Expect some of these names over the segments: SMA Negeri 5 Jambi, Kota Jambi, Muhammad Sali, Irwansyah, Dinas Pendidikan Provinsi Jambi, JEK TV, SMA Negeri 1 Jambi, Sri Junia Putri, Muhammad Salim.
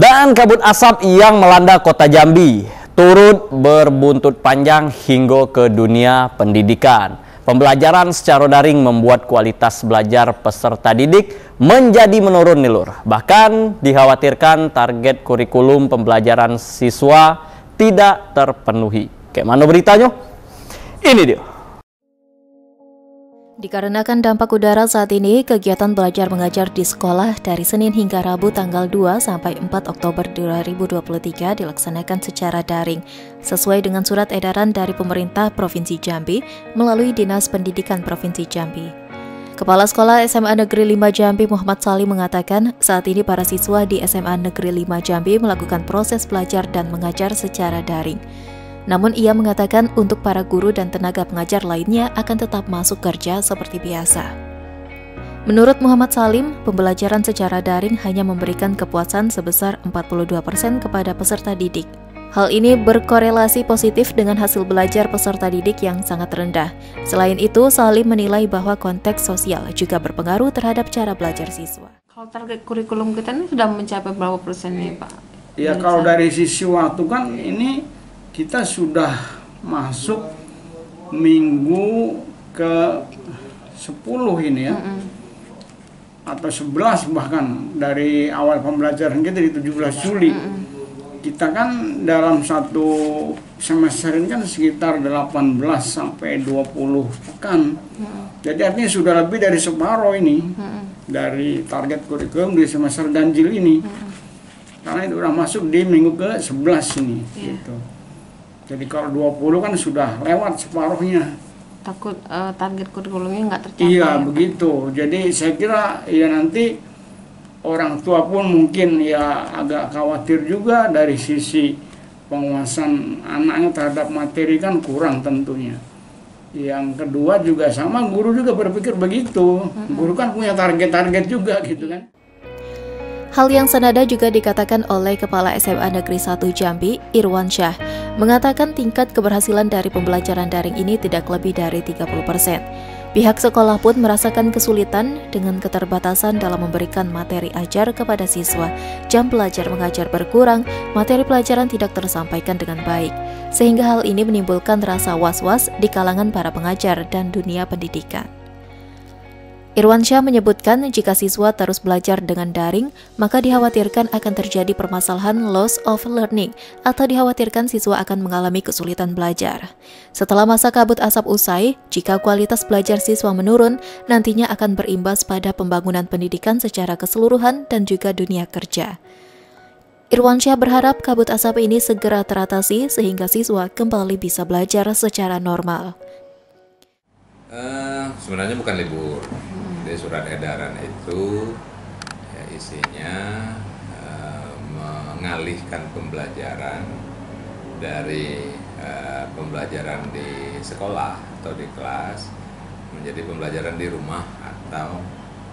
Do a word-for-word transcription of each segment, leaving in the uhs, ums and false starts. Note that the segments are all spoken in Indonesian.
Dan kabut asap yang melanda Kota Jambi turut berbuntut panjang hingga ke dunia pendidikan. Pembelajaran secara daring membuat kualitas belajar peserta didik menjadi menurun nilur. Bahkan dikhawatirkan target kurikulum pembelajaran siswa tidak terpenuhi. Kayak mana beritanya? Ini dia. Dikarenakan dampak udara saat ini, kegiatan belajar mengajar di sekolah dari Senin hingga Rabu tanggal dua sampai empat Oktober dua ribu dua puluh tiga dilaksanakan secara daring sesuai dengan surat edaran dari pemerintah Provinsi Jambi melalui Dinas Pendidikan Provinsi Jambi. Kepala Sekolah S M A Negeri lima Jambi Muhammad Sali mengatakan saat ini para siswa di S M A Negeri lima Jambi melakukan proses belajar dan mengajar secara daring. Namun ia mengatakan untuk para guru dan tenaga pengajar lainnya akan tetap masuk kerja seperti biasa. Menurut Muhammad Salim, pembelajaran secara daring hanya memberikan kepuasan sebesar empat puluh dua persen kepada peserta didik. Hal ini berkorelasi positif dengan hasil belajar peserta didik yang sangat rendah. Selain itu, Salim menilai bahwa konteks sosial juga berpengaruh terhadap cara belajar siswa. Kalau target kurikulum kita ini sudah mencapai berapa persennya, Pak? Ya, dan kalau dari sisi waktu kan ini kita sudah masuk minggu ke sepuluh ini ya. Mm-mm. Atau sebelas bahkan dari awal pembelajaran kita di tujuh belas Juli. Mm-mm. Kita kan dalam satu semester ini kan sekitar delapan belas sampai dua puluh pekan. Hmm. Jadi artinya sudah lebih dari separuh ini hmm. dari target kurikulum di semester ganjil ini. Hmm. Karena itu sudah masuk di minggu ke sebelas ini. Yeah. Gitu. Jadi kalau dua puluh kan sudah lewat separuhnya. Takut uh, target kurikulumnya nggak tercapai. Iya ya, begitu. Pak? Jadi saya kira ya nanti orang tua pun mungkin ya agak khawatir juga dari sisi penguasaan anaknya terhadap materi kan kurang tentunya. Yang kedua juga sama, guru juga berpikir begitu. Guru kan punya target-target juga gitu kan. Hal yang senada juga dikatakan oleh Kepala S M A Negeri satu Jambi, Irwansyah, mengatakan tingkat keberhasilan dari pembelajaran daring ini tidak lebih dari tiga puluh persen. Pihak sekolah pun merasakan kesulitan dengan keterbatasan dalam memberikan materi ajar kepada siswa. Jam belajar mengajar berkurang, materi pelajaran tidak tersampaikan dengan baik. Sehingga hal ini menimbulkan rasa was-was di kalangan para pengajar dan dunia pendidikan. Irwansyah menyebutkan jika siswa terus belajar dengan daring, maka dikhawatirkan akan terjadi permasalahan loss of learning atau dikhawatirkan siswa akan mengalami kesulitan belajar. Setelah masa kabut asap usai, jika kualitas belajar siswa menurun, nantinya akan berimbas pada pembangunan pendidikan secara keseluruhan dan juga dunia kerja. Irwansyah berharap kabut asap ini segera teratasi sehingga siswa kembali bisa belajar secara normal. Uh, sebenarnya bukan libur. Jadi surat edaran itu ya isinya uh, mengalihkan pembelajaran dari uh, pembelajaran di sekolah atau di kelas menjadi pembelajaran di rumah atau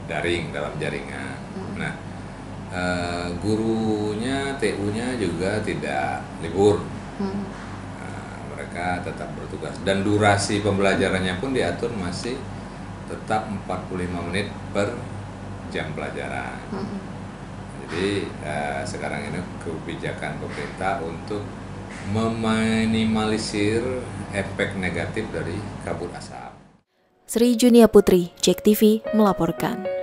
daring dalam jaringan. Nah, uh, gurunya, T U-nya juga tidak libur. Hmm. Tetap bertugas dan durasi pembelajarannya pun diatur masih tetap empat puluh lima menit per jam pelajaran. Mm-hmm. Jadi eh, sekarang ini kebijakan pemerintah untuk meminimalisir efek negatif dari kabut asap. Sri Junia Putri, JEK T V melaporkan.